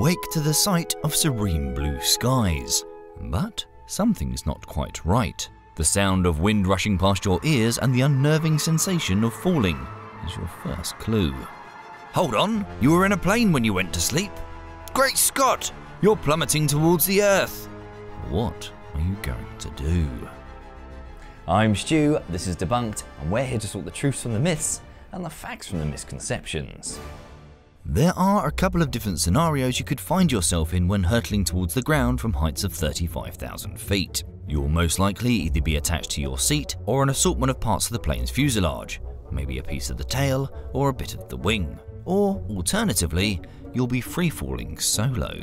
awake to the sight of serene blue skies. But something's not quite right. The sound of wind rushing past your ears and the unnerving sensation of falling is your first clue. Hold on, you were in a plane when you went to sleep. Great Scott, you're plummeting towards the earth. What are you going to do? I'm Stu, this is Debunked, and we're here to sort the truths from the myths and the facts from the misconceptions. There are a couple of different scenarios you could find yourself in when hurtling towards the ground from heights of 35,000 feet. You'll most likely either be attached to your seat or an assortment of parts of the plane's fuselage, maybe a piece of the tail or a bit of the wing. Or, alternatively, you'll be free-falling solo.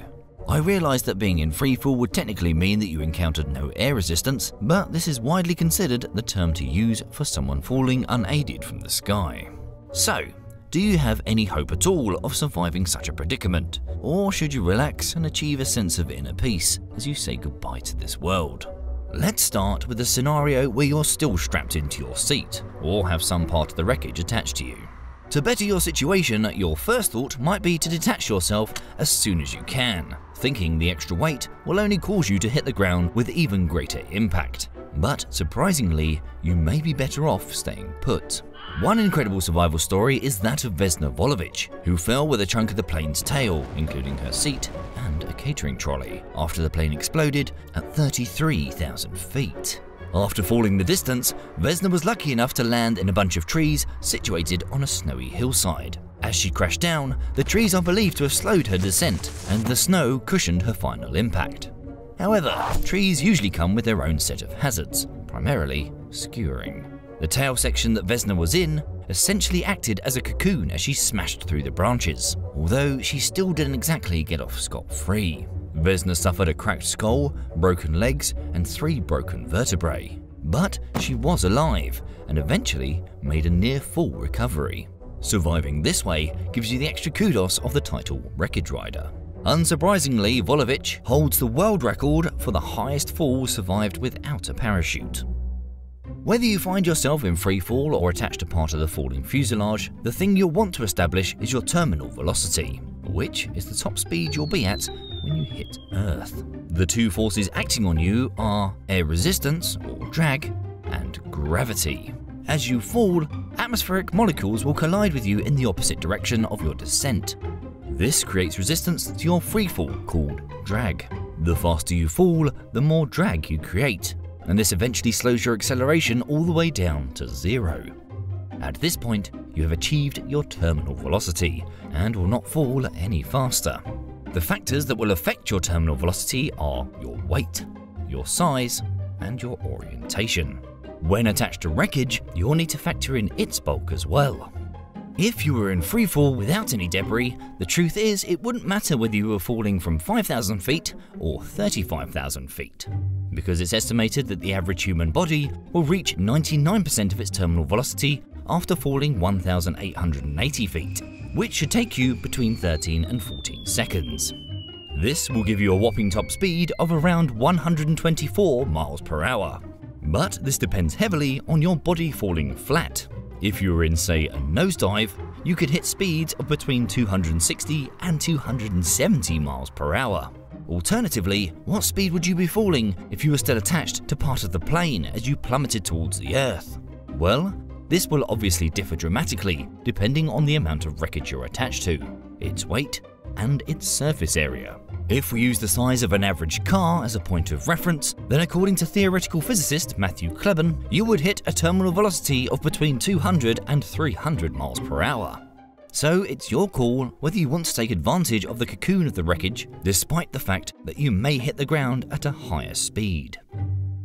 I realised that being in freefall would technically mean that you encountered no air resistance, but this is widely considered the term to use for someone falling unaided from the sky. So, do you have any hope at all of surviving such a predicament? Or should you relax and achieve a sense of inner peace as you say goodbye to this world? Let's start with a scenario where you're still strapped into your seat, or have some part of the wreckage attached to you. To better your situation, your first thought might be to detach yourself as soon as you can, thinking the extra weight will only cause you to hit the ground with even greater impact. But surprisingly, you may be better off staying put. One incredible survival story is that of Vesna Vulovic, who fell with a chunk of the plane's tail, including her seat and a catering trolley, after the plane exploded at 33,000 feet. After falling the distance, Vesna was lucky enough to land in a bunch of trees situated on a snowy hillside. As she crashed down, the trees are believed to have slowed her descent, and the snow cushioned her final impact. However, trees usually come with their own set of hazards, primarily skewering. The tail section that Vesna was in essentially acted as a cocoon as she smashed through the branches, although she still didn't exactly get off scot-free. Vesna suffered a cracked skull, broken legs, and 3 broken vertebrae. But she was alive, and eventually made a near-full recovery. Surviving this way gives you the extra kudos of the title Wreckage Rider. Unsurprisingly, Vulovic holds the world record for the highest fall survived without a parachute. Whether you find yourself in free fall or attached to part of the falling fuselage, the thing you'll want to establish is your terminal velocity, which is the top speed you'll be at when you hit Earth. The 2 forces acting on you are air resistance, or drag, and gravity. As you fall, atmospheric molecules will collide with you in the opposite direction of your descent. This creates resistance to your free fall, called drag. The faster you fall, the more drag you create, and this eventually slows your acceleration all the way down to 0. At this point, you have achieved your terminal velocity and will not fall any faster. The factors that will affect your terminal velocity are your weight, your size, and your orientation. When attached to wreckage, you'll need to factor in its bulk as well. If you were in freefall without any debris, the truth is it wouldn't matter whether you were falling from 5,000 feet or 35,000 feet, because it's estimated that the average human body will reach 99% of its terminal velocity after falling 1,880 feet, which should take you between 13 and 14 seconds. This will give you a whopping top speed of around 124 miles per hour. But this depends heavily on your body falling flat. If you were in, say, a nosedive, you could hit speeds of between 260 and 270 miles per hour. Alternatively, what speed would you be falling if you were still attached to part of the plane as you plummeted towards the Earth? Well, this will obviously differ dramatically depending on the amount of wreckage you're attached to, its weight, and its surface area. If we use the size of an average car as a point of reference, then according to theoretical physicist Matthew Kleben, you would hit a terminal velocity of between 200 and 300 miles per hour. So it's your call whether you want to take advantage of the cocoon of the wreckage, despite the fact that you may hit the ground at a higher speed.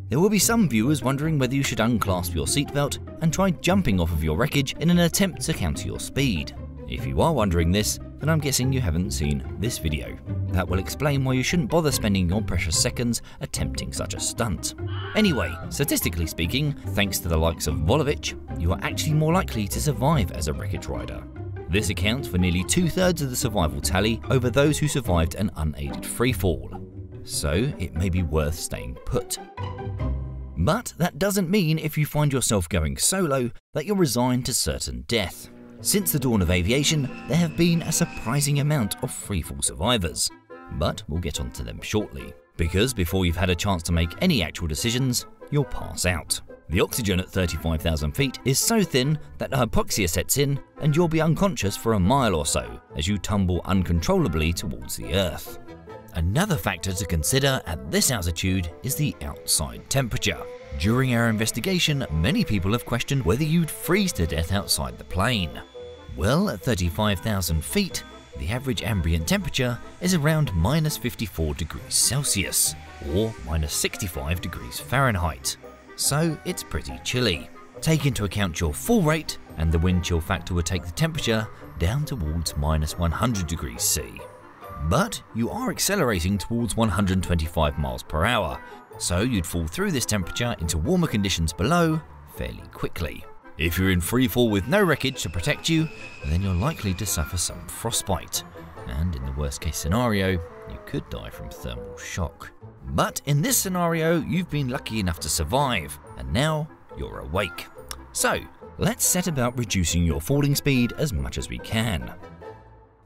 There will be some viewers wondering whether you should unclasp your seatbelt and try jumping off of your wreckage in an attempt to counter your speed. If you are wondering this, then I'm guessing you haven't seen this video. That will explain why you shouldn't bother spending your precious seconds attempting such a stunt. Anyway, statistically speaking, thanks to the likes of Vulovic, you are actually more likely to survive as a wreckage rider. This accounts for nearly 2/3 of the survival tally over those who survived an unaided freefall. So it may be worth staying put. But that doesn't mean if you find yourself going solo that you're resigned to certain death. Since the dawn of aviation, there have been a surprising amount of freefall survivors, but we'll get onto them shortly, because before you've had a chance to make any actual decisions, you'll pass out. The oxygen at 35,000 feet is so thin that hypoxia sets in and you'll be unconscious for a mile or so as you tumble uncontrollably towards the Earth. Another factor to consider at this altitude is the outside temperature. During our investigation, many people have questioned whether you'd freeze to death outside the plane. Well, at 35,000 feet, the average ambient temperature is around -54°C or -65°F, so it's pretty chilly. Take into account your fall rate and the wind chill factor will take the temperature down towards -100°C. But you are accelerating towards 125 mph, so you'd fall through this temperature into warmer conditions below fairly quickly. If you're in free fall with no wreckage to protect you, then you're likely to suffer some frostbite, and in the worst case scenario, you could die from thermal shock. But in this scenario, you've been lucky enough to survive, and now you're awake. So let's set about reducing your falling speed as much as we can.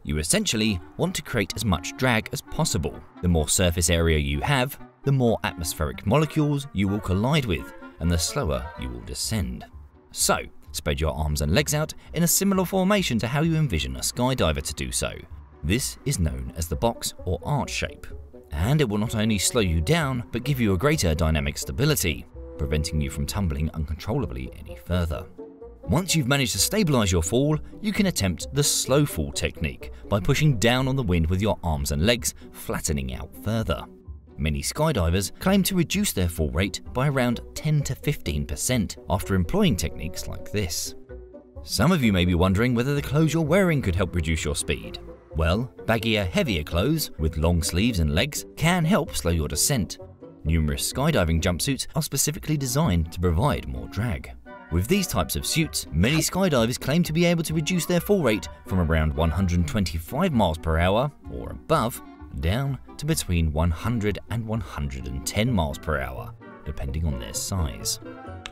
You essentially want to create as much drag as possible. The more surface area you have, the more atmospheric molecules you will collide with, and the slower you will descend. So, spread your arms and legs out in a similar formation to how you envision a skydiver to do so. This is known as the box or arch shape, and it will not only slow you down but give you a greater dynamic stability, preventing you from tumbling uncontrollably any further. Once you've managed to stabilize your fall, you can attempt the slow fall technique by pushing down on the wind with your arms and legs, flattening out further. Many skydivers claim to reduce their fall rate by around 10 to 15% after employing techniques like this. Some of you may be wondering whether the clothes you're wearing could help reduce your speed. Well, baggier, heavier clothes with long sleeves and legs can help slow your descent. Numerous skydiving jumpsuits are specifically designed to provide more drag. With these types of suits, many skydivers claim to be able to reduce their fall rate from around 125 mph or above down to between 100 and 110 mph, depending on their size.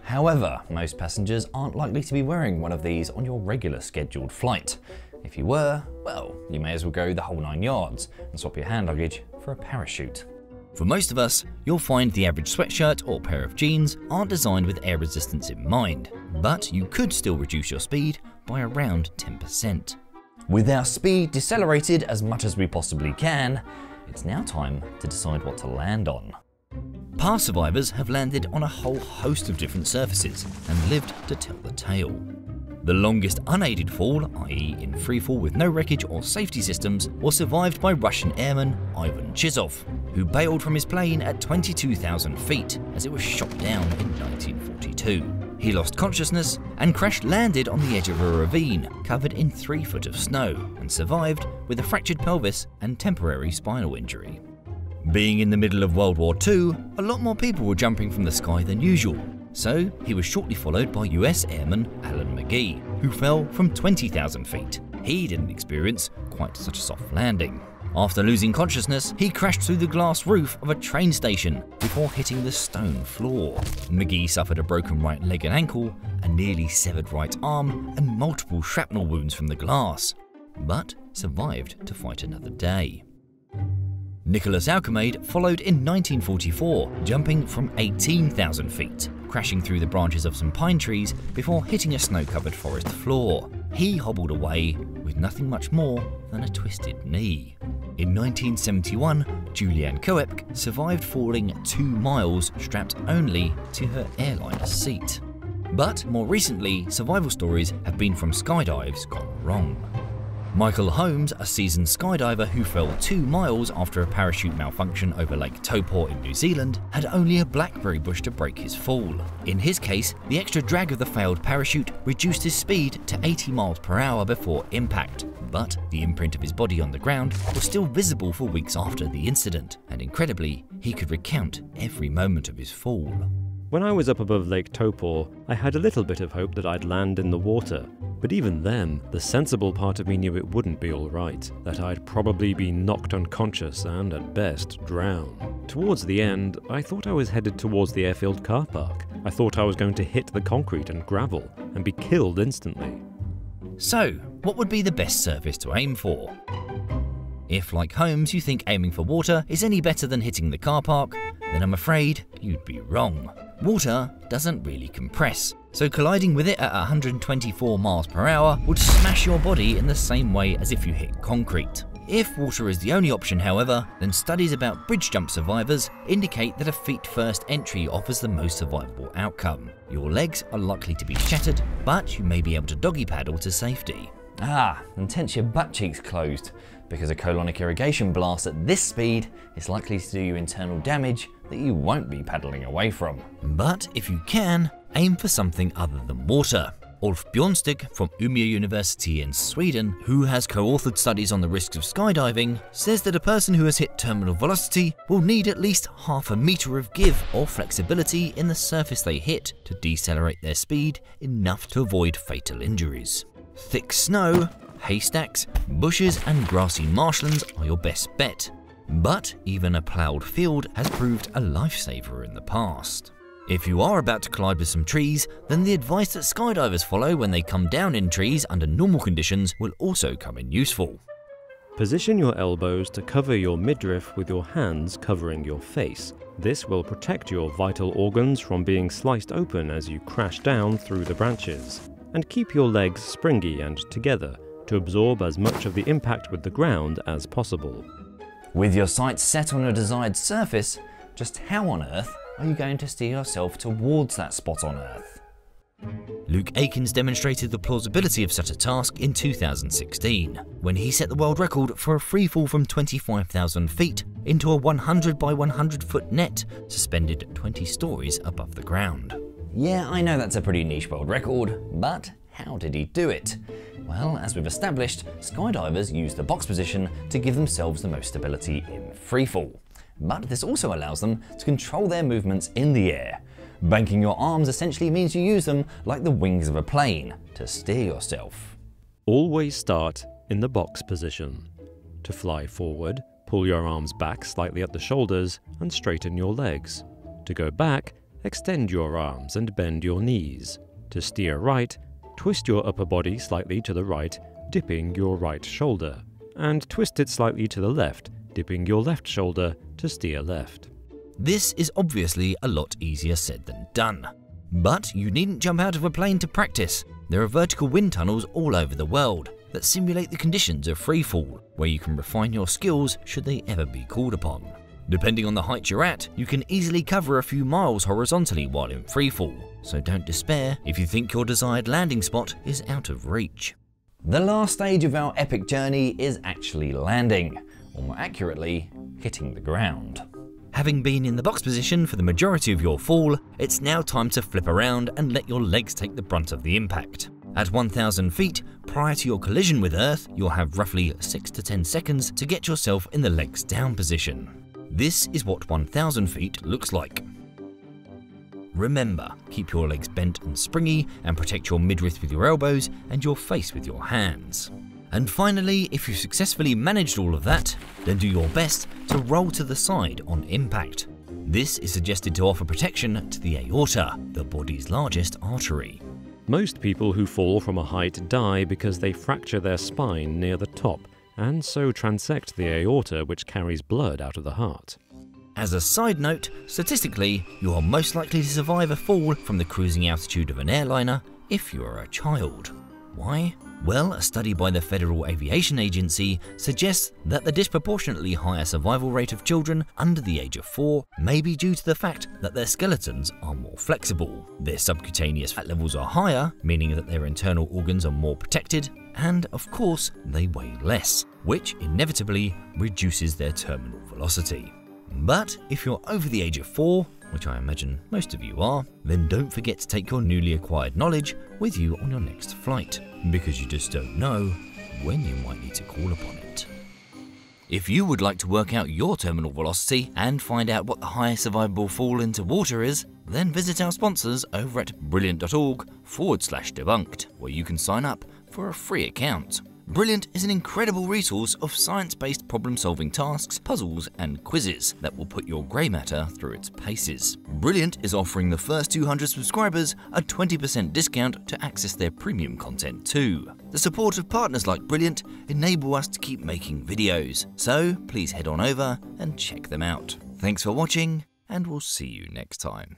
However, most passengers aren't likely to be wearing one of these on your regular scheduled flight. If you were, well, you may as well go the whole 9 yards and swap your hand luggage for a parachute. For most of us, you'll find the average sweatshirt or pair of jeans aren't designed with air resistance in mind, but you could still reduce your speed by around 10%. With our speed decelerated as much as we possibly can, it's now time to decide what to land on. Past survivors have landed on a whole host of different surfaces and lived to tell the tale. The longest unaided fall, i.e. in freefall with no wreckage or safety systems, was survived by Russian airman Ivan Chizhov, who bailed from his plane at 22,000 feet as it was shot down in 1942. He lost consciousness and crash-landed on the edge of a ravine covered in 3 feet of snow and survived with a fractured pelvis and temporary spinal injury. Being in the middle of World War II, a lot more people were jumping from the sky than usual, so he was shortly followed by US Airman Alan Magee, who fell from 20,000 feet. He didn't experience quite such a soft landing. After losing consciousness, he crashed through the glass roof of a train station before hitting the stone floor. Magee suffered a broken right leg and ankle, a nearly severed right arm, and multiple shrapnel wounds from the glass, but survived to fight another day. Nicholas Alchemade followed in 1944, jumping from 18,000 feet, crashing through the branches of some pine trees before hitting a snow-covered forest floor. He hobbled away with nothing much more than a twisted knee. In 1971, Juliane Koepcke survived falling 2 miles strapped only to her airliner seat. But more recently, survival stories have been from skydives gone wrong. Michael Holmes, a seasoned skydiver who fell 2 miles after a parachute malfunction over Lake Taupo in New Zealand, had only a blackberry bush to break his fall. In his case, the extra drag of the failed parachute reduced his speed to 80 mph before impact, but the imprint of his body on the ground was still visible for weeks after the incident, and incredibly, he could recount every moment of his fall. When I was up above Lake Taupo, I had a little bit of hope that I'd land in the water. But even then, the sensible part of me knew it wouldn't be all right, that I'd probably be knocked unconscious and, at best, drown. Towards the end, I thought I was headed towards the airfield car park. I thought I was going to hit the concrete and gravel and be killed instantly. So, what would be the best surface to aim for? If, like Holmes, you think aiming for water is any better than hitting the car park, then I'm afraid you'd be wrong. Water doesn't really compress, so colliding with it at 124 miles per hour would smash your body in the same way as if you hit concrete. If water is the only option, however, then studies about bridge jump survivors indicate that a feet-first entry offers the most survivable outcome. Your legs are likely to be shattered, but you may be able to doggy paddle to safety. Ah, and tense your butt cheeks closed, because a colonic irrigation blast at this speed is likely to do you internal damage that you won't be paddling away from. But if you can, aim for something other than water. Ulf Björnstig from Umeå University in Sweden, who has co-authored studies on the risks of skydiving, says that a person who has hit terminal velocity will need at least half a meter of give or flexibility in the surface they hit to decelerate their speed enough to avoid fatal injuries. Thick snow, haystacks, bushes and grassy marshlands are your best bet, but even a ploughed field has proved a lifesaver in the past. If you are about to collide with some trees, then the advice that skydivers follow when they come down in trees under normal conditions will also come in useful. Position your elbows to cover your midriff with your hands covering your face. This will protect your vital organs from being sliced open as you crash down through the branches. And keep your legs springy and together to absorb as much of the impact with the ground as possible. With your sights set on your desired surface, just how on earth are you going to steer yourself towards that spot on Earth? Luke Aikins demonstrated the plausibility of such a task in 2016, when he set the world record for a free fall from 25,000 feet into a 100 by 100 foot net suspended 20 stories above the ground. Yeah, I know that's a pretty niche world record, but how did he do it? Well, as we've established, skydivers use the box position to give themselves the most stability in freefall. But this also allows them to control their movements in the air. Banking your arms essentially means you use them like the wings of a plane to steer yourself. Always start in the box position. To fly forward, pull your arms back slightly at the shoulders and straighten your legs. To go back, extend your arms and bend your knees. To steer right, twist your upper body slightly to the right, dipping your right shoulder, and twist it slightly to the left, dipping your left shoulder to steer left. This is obviously a lot easier said than done. But you needn't jump out of a plane to practice. There are vertical wind tunnels all over the world that simulate the conditions of freefall, where you can refine your skills should they ever be called upon. Depending on the height you're at, you can easily cover a few miles horizontally while in freefall, so don't despair if you think your desired landing spot is out of reach. The last stage of our epic journey is actually landing, or more accurately, hitting the ground. Having been in the box position for the majority of your fall, it's now time to flip around and let your legs take the brunt of the impact. At 1,000 feet, prior to your collision with Earth, you'll have roughly 6 to 10 seconds to get yourself in the legs down position. This is what 1,000 feet looks like. Remember, keep your legs bent and springy and protect your midriff with your elbows and your face with your hands. And finally, if you successfully managed all of that, then do your best to roll to the side on impact. This is suggested to offer protection to the aorta, the body's largest artery. Most people who fall from a height die because they fracture their spine near the top and so transect the aorta, which carries blood out of the heart. As a side note, statistically, you are most likely to survive a fall from the cruising altitude of an airliner if you are a child. Why? Well, a study by the Federal Aviation Administration suggests that the disproportionately higher survival rate of children under the age of 4 may be due to the fact that their skeletons are more flexible, their subcutaneous fat levels are higher, meaning that their internal organs are more protected, and of course, they weigh less, which inevitably reduces their terminal velocity. But if you're over the age of 4, which I imagine most of you are, then don't forget to take your newly acquired knowledge with you on your next flight, because you just don't know when you might need to call upon it. If you would like to work out your terminal velocity and find out what the highest survivable fall into water is, then visit our sponsors over at brilliant.org/debunked, where you can sign up for a free account. Brilliant is an incredible resource of science-based problem-solving tasks, puzzles, and quizzes that will put your grey matter through its paces. Brilliant is offering the first 200 subscribers a 20% discount to access their premium content too. The support of partners like Brilliant enable us to keep making videos, so please head on over and check them out. Thanks for watching, and we'll see you next time.